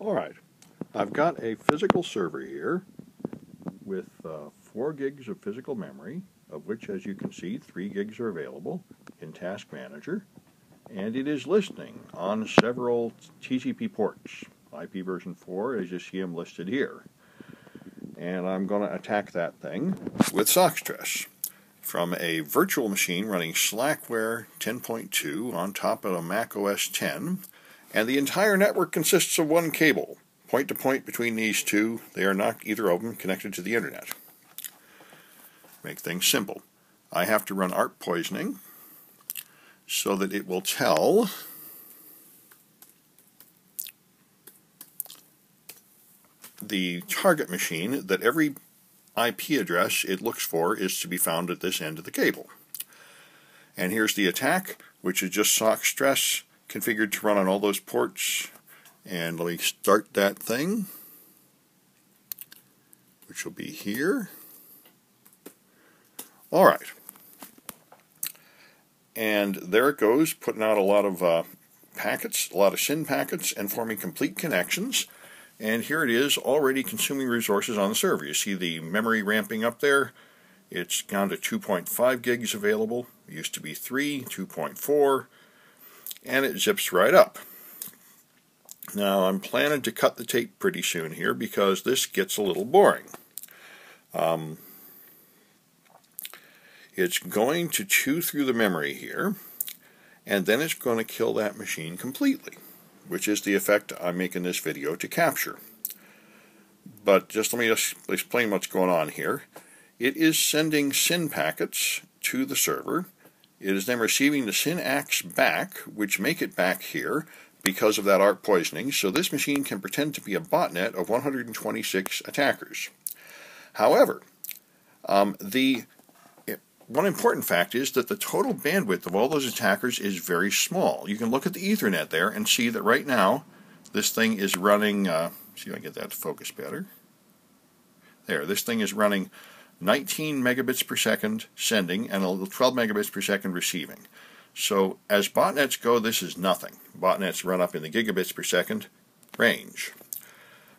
Alright, I've got a physical server here with 4 gigs of physical memory, of which, as you can see, 3 gigs are available in Task Manager, and it is listening on several TCP ports. IP version 4, as you see them listed here. And I'm going to attack that thing with Sockstress from a virtual machine running Slackware 10.2 on top of a Mac OS X, and the entire network consists of one cable, point to point between these two. They are not either of them connected to the internet. Make things simple. I have to run ARP poisoning so that it will tell the target machine that every IP address it looks for is to be found at this end of the cable. And here's the attack, which is just Sockstress configured to run on all those ports. And let me start that thing, which will be here. Alright. And there it goes, putting out a lot of packets, a lot of SYN packets, and forming complete connections. And here it is, already consuming resources on the server. You see the memory ramping up there. It's down to 2.5 gigs available. It used to be 3, 2.4, and it zips right up. Now, I'm planning to cut the tape pretty soon here because this gets a little boring. It's going to chew through the memory here, and then it's going to kill that machine completely, which is the effect I'm making this video to capture. But just let me just explain what's going on here. It is sending SYN packets to the server. It is then receiving the SYN ACKs back, which make it back here because of that ARP poisoning, so this machine can pretend to be a botnet of 126 attackers. However, one important fact is that the total bandwidth of all those attackers is very small. You can look at the Ethernet there and see that right now this thing is running, see if I can get that to focus better. There, this thing is running 19 megabits per second sending and 12 megabits per second receiving. So as botnets go, this is nothing. Botnets run up in the gigabits per second range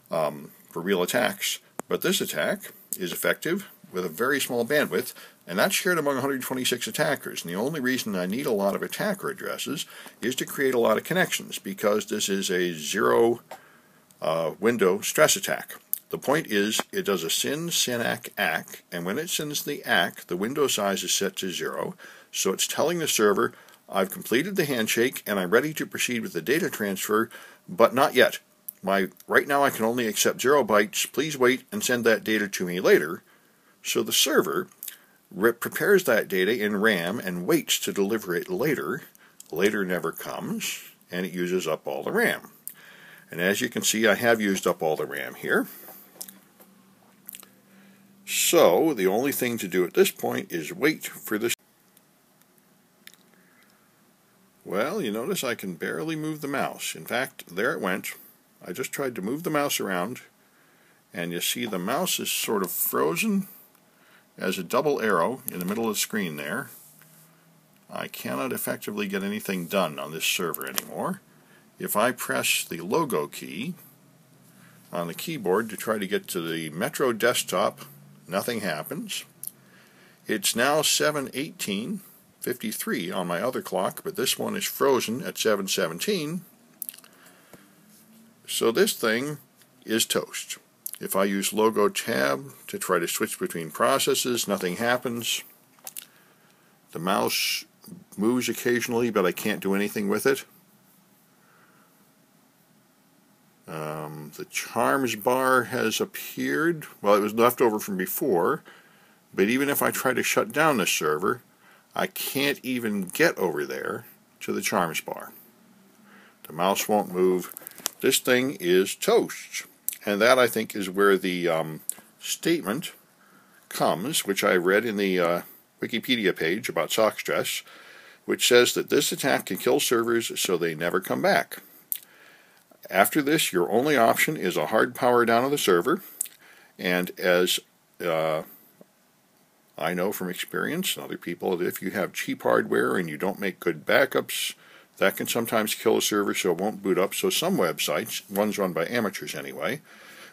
for real attacks. But this attack is effective with a very small bandwidth, and that's shared among 126 attackers. And the only reason I need a lot of attacker addresses is to create a lot of connections, because this is a zero window stress attack. The point is, it does a SYN, SYN ACK, ACK, and when it sends the ACK, the window size is set to 0, so it's telling the server, I've completed the handshake and I'm ready to proceed with the data transfer, but not yet. Right now I can only accept 0 bytes, please wait and send that data to me later. So the server prepares that data in RAM and waits to deliver it later. Later never comes, and it uses up all the RAM. And as you can see, I have used up all the RAM here. So the only thing to do at this point is wait for this. Well, you notice I can barely move the mouse. In fact, there it went. I just tried to move the mouse around, and you see the mouse is sort of frozen as a double arrow in the middle of the screen there. I cannot effectively get anything done on this server anymore. If I press the logo key on the keyboard to try to get to the Metro desktop, nothing happens. It's now 7:18:53 on my other clock, but this one is frozen at 7:17. So this thing is toast. If I use logo tab to try to switch between processes, nothing happens. The mouse moves occasionally, but I can't do anything with it. The charms bar has appeared. Well, it was left over from before, but even if I try to shut down the server, I can't even get over there to the charms bar. The mouse won't move. This thing is toast. And that, I think, is where the statement comes, which I read in the Wikipedia page about Sockstress, which says that this attack can kill servers so they never come back. After this, your only option is a hard power down of the server, and as I know from experience and other people, if you have cheap hardware and you don't make good backups, That can sometimes kill a server so it won't boot up, so some websites, ones run by amateurs anyway,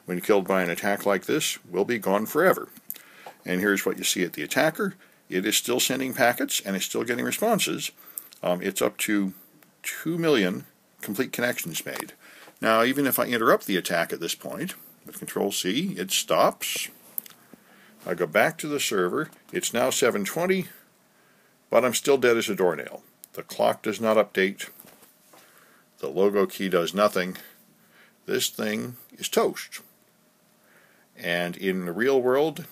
when killed by an attack like this, will be gone forever. And here's what you see at the attacker. It is still sending packets and it's still getting responses. It's up to 2 million complete connections made. Now, even if I interrupt the attack at this point, with Control-C, it stops. I go back to the server. It's now 7:20, but I'm still dead as a doornail. The clock does not update. The logo key does nothing. This thing is toast. And in the real world,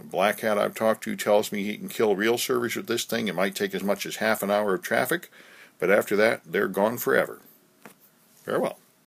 a black hat I've talked to tells me he can kill real servers with this thing. It might take as much as half an hour of traffic, but after that, they're gone forever. Farewell.